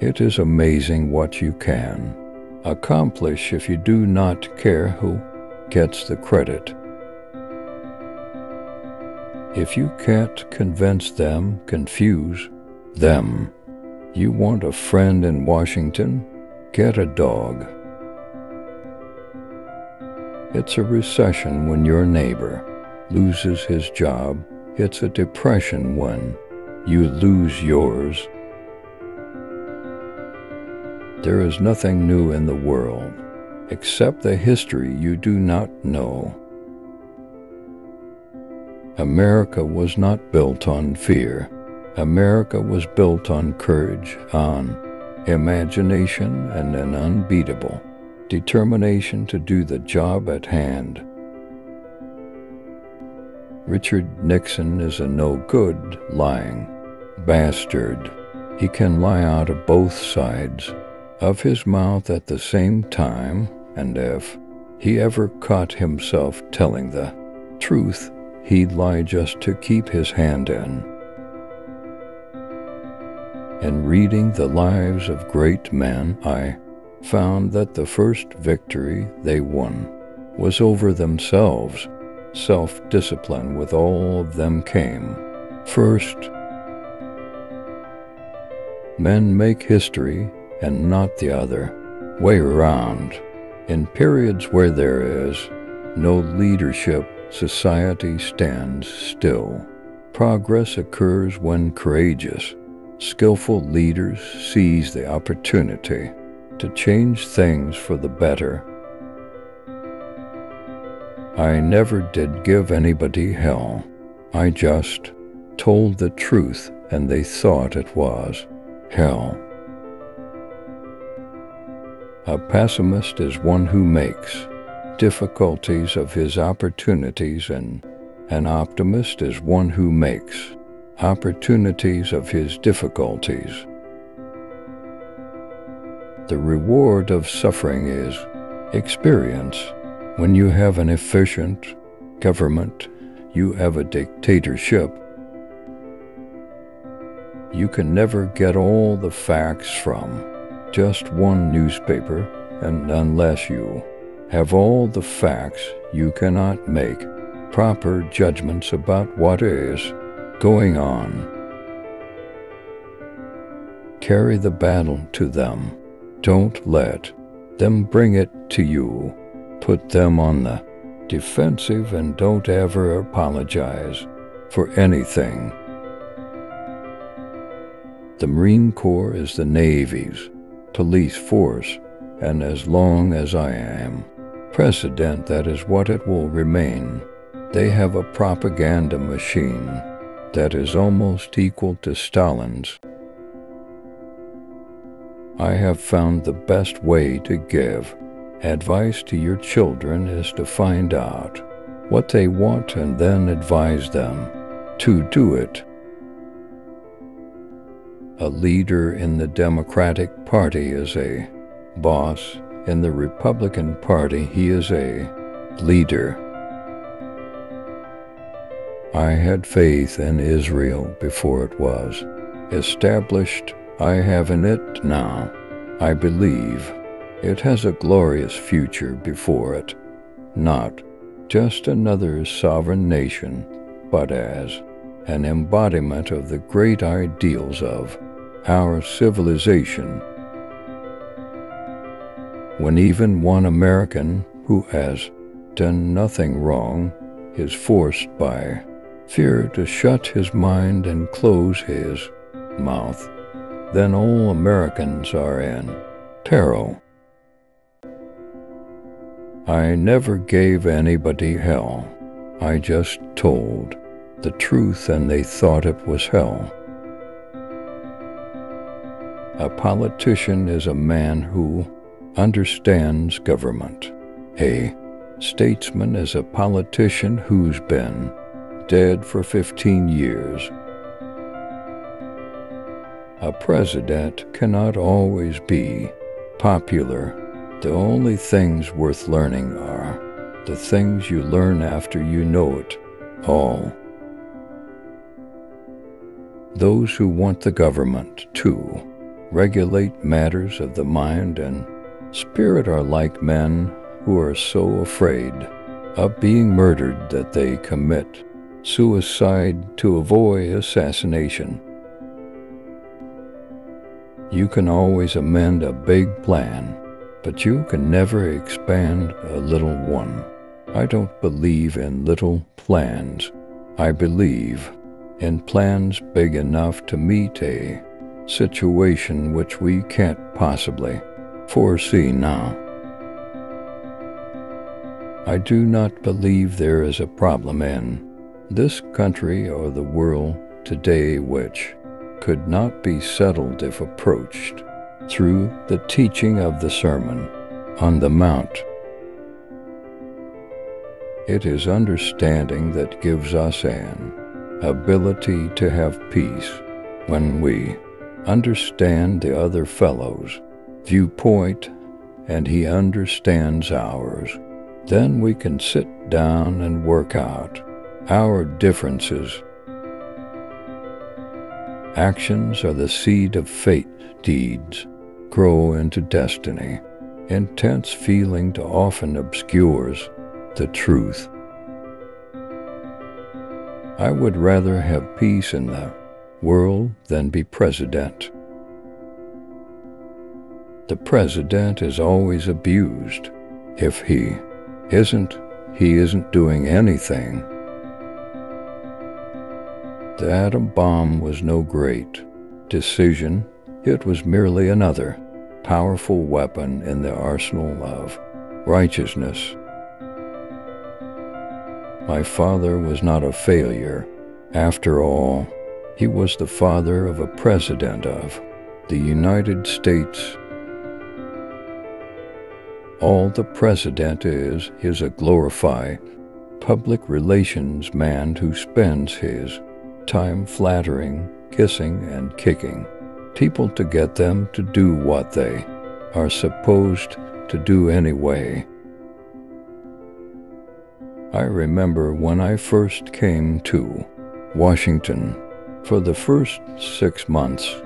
It is amazing what you can accomplish if you do not care who gets the credit. If you can't convince them, confuse them. You want a friend in Washington? Get a dog. It's a recession when your neighbor loses his job. It's a depression when you lose yours. There is nothing new in the world except the history you do not know. America was not built on fear. America was built on courage, on imagination, and an unbeatable determination to do the job at hand. Richard Nixon is a no-good, lying bastard. He can lie out of both sides of his mouth at the same time, and if he ever caught himself telling the truth, he'd lie just to keep his hand in. In reading the lives of great men, I found that the first victory they won was over themselves. Self-discipline with all of them came first. Men make history, and not the other way around. In periods where there is no leadership, society stands still. Progress occurs when courageous, skillful leaders seize the opportunity to change things for the better. I never did give anybody hell. I just told the truth, and they thought it was hell. A pessimist is one who makes difficulties of his opportunities, and an optimist is one who makes opportunities of his difficulties. The reward of suffering is experience. When you have an efficient government, you have a dictatorship. You can never get all the facts from just one newspaper, and unless you have all the facts, you cannot make proper judgments about what is going on. Carry the battle to them. Don't let them bring it to you. Put them on the defensive, and don't ever apologize for anything. The Marine Corps is the Navy's police force, and as long as I am president, that is what it will remain. They have a propaganda machine that is almost equal to Stalin's. I have found the best way to give advice to your children is to find out what they want and then advise them to do it. A leader in the Democratic Party is a boss. In the Republican Party, he is a leader. I had faith in Israel before it was established. I have in it now. I believe it has a glorious future before it, not just another sovereign nation, but as an embodiment of the great ideals of our civilization. When even one American who has done nothing wrong is forced by fear to shut his mind and close his mouth, then all Americans are in peril. I never gave anybody hell. I just told the truth, and they thought it was hell. A politician is a man who understands government. A statesman is a politician who's been dead for 15 years. A president cannot always be popular. The only things worth learning are the things you learn after you know it all. Those who want the government to regulate matters of the mind and spirit are like men who are so afraid of being murdered that they commit suicide to avoid assassination. You can always amend a big plan, but you can never expand a little one. I don't believe in little plans. I believe in plans big enough to meet a situation which we can't possibly foresee now. I do not believe there is a problem in this country or the world today which could not be settled if approached through the teaching of the Sermon on the Mount. It is understanding that gives us an ability to have peace when we understand the other fellow's viewpoint and he understands ours. Then we can sit down and work out our differences. Actions are the seed of fate. Deeds grow into destiny. Intense feeling often obscures the truth. I would rather have peace in the world than be president. The president is always abused. If he isn't doing anything. The atom bomb was no great decision. It was merely another powerful weapon in the arsenal of righteousness. My father was not a failure. After all, he was the father of a president of the United States. All the president is a glorified public relations man who spends his time flattering, kissing, and kicking people to get them to do what they are supposed to do anyway. I remember when I first came to Washington. For the first 6 months,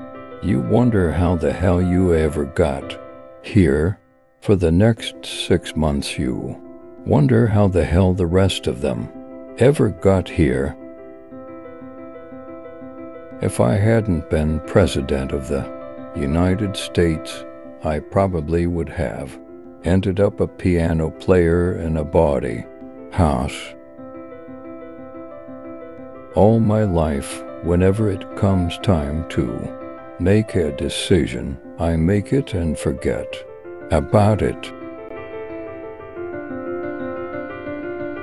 you wonder how the hell you ever got here. For the next 6 months, you wonder how the hell the rest of them ever got here. If I hadn't been president of the United States, I probably would have ended up a piano player in a bawdy house. All my life, whenever it comes time to make a decision, I make it and forget about it.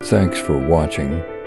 Thanks for watching.